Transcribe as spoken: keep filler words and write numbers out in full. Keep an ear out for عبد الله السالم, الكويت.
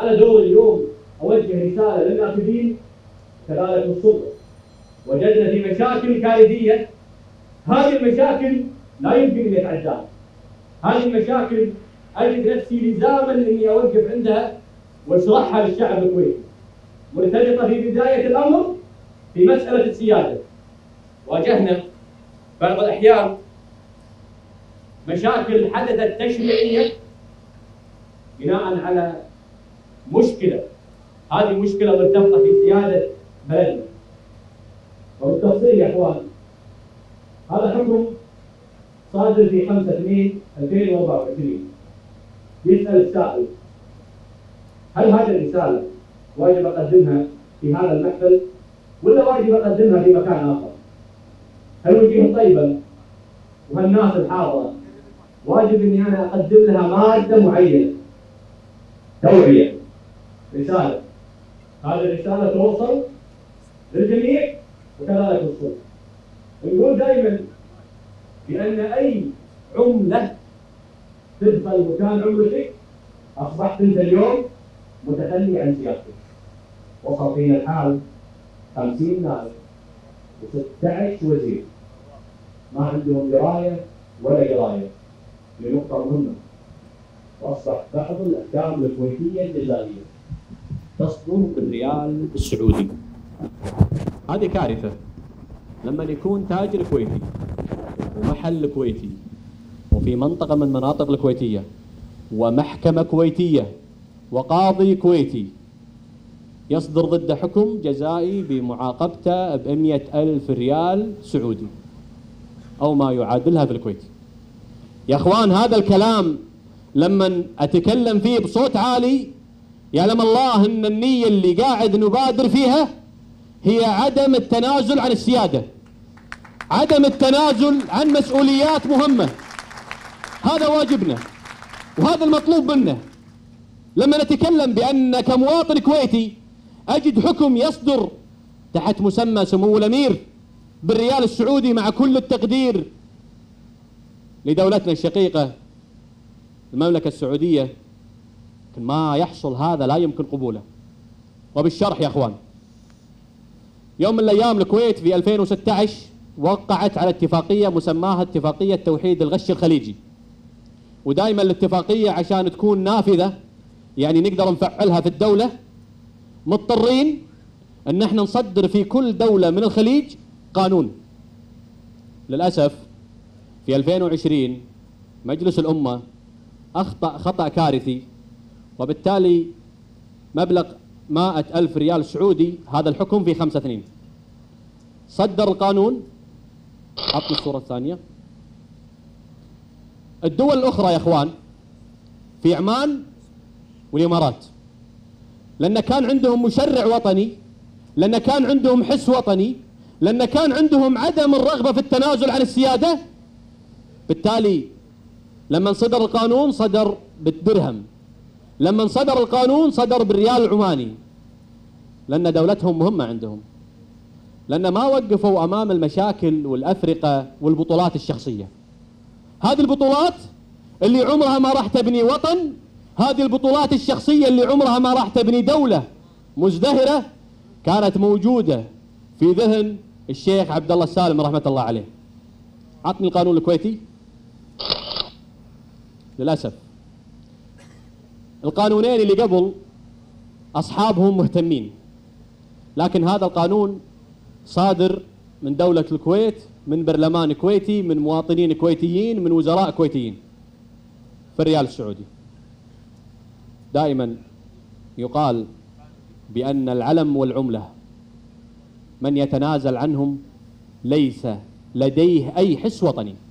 انا دور اليوم اوجه رساله للناخبين كذلك للسلطه. وجدنا في مشاكل كارثيه، هذه المشاكل لا يمكن ان يتعداها. هذه المشاكل اجد نفسي لزاما اني اوقف عندها واشرحها للشعب الكويتي. مرتبطه في بدايه الامر في مساله السياده. واجهنا بعض الاحيان مشاكل حدثت تشريعيه بناء على مشكله، هذه مشكله مرتبطه في سياده بلدنا. وبالتفصيل يا اخوان، هذا حكم صادر في خمسة اثنين ألفين وأربعة وعشرين. يسال السائل: هل هذه الرساله واجب اقدمها في هذا المحفل ولا واجب اقدمها في مكان اخر؟ هل وجهه طيبه وهالناس الحاضره واجب اني انا اقدم لها ماده معينه توعيه رساله؟ هذه الرساله توصل للجميع وكذلك للسلطه. ونقول دائما بان اي عمله تدخل مكان عملتك اصبحت انت اليوم متخلي عن سياستك. وصل فينا الحال خمسين نائب وستة عشر وزير ما عندهم درايه ولا قرايه لنقطه مهمه. واصبح بعض الاحكام الكويتيه الجزائيه تصدر بالريال السعودي. هذه كارثه. لما يكون تاجر كويتي ومحل كويتي وفي منطقه من مناطق الكويتيه ومحكمه كويتيه وقاضي كويتي يصدر ضد حكم جزائي بمعاقبته بمئة ألف ريال سعودي أو ما يعادلها في الكويت. يا أخوان، هذا الكلام لما أتكلم فيه بصوت عالي يعلم الله أن النية اللي قاعد نبادر فيها هي عدم التنازل عن السيادة، عدم التنازل عن مسؤوليات مهمة. هذا واجبنا وهذا المطلوب منا. لما نتكلم بأن كمواطن كويتي أجد حكم يصدر تحت مسمى سمو الأمير بالريال السعودي، مع كل التقدير لدولتنا الشقيقة المملكة السعودية، لكن ما يحصل هذا لا يمكن قبوله. وبالشرح يا أخوان، يوم من الأيام الكويت في ألفين وستة عشر وقعت على اتفاقية مسماها اتفاقية توحيد الغش الخليجي. ودائما الاتفاقية عشان تكون نافذة يعني نقدر نفعلها في الدولة مضطرين ان احنا نصدر في كل دولة من الخليج قانون. للأسف في ألفين وعشرين مجلس الأمة أخطأ خطأ كارثي، وبالتالي مبلغ مائة ألف ريال سعودي. هذا الحكم في خمسة اثنين صدر القانون. عطني الصورة الثانية. الدول الأخرى يا إخوان في عمان والإمارات، لأن كان عندهم مشرع وطني، لأن كان عندهم حس وطني، لأن كان عندهم عدم الرغبة في التنازل عن السيادة، بالتالي لما صدر القانون صدر بالدرهم، لما صدر القانون صدر بالريال العماني، لأن دولتهم مهمة عندهم، لأن ما وقفوا أمام المشاكل والأفرقة والبطولات الشخصية. هذه البطولات اللي عمرها ما راح تبني وطن، هذه البطولات الشخصية اللي عمرها ما راح تبني دولة مزدهرة، كانت موجودة في ذهن الشيخ عبد الله السالم رحمة الله عليه. عطني القانون الكويتي. للأسف القانونين اللي قبل أصحابهم مهتمين، لكن هذا القانون صادر من دولة الكويت، من برلمان كويتي، من مواطنين كويتيين، من وزراء كويتيين في الريال السعودي. دائما يقال بأن العلم والعملة من يتنازل عنهم ليس لديه أي حس وطني.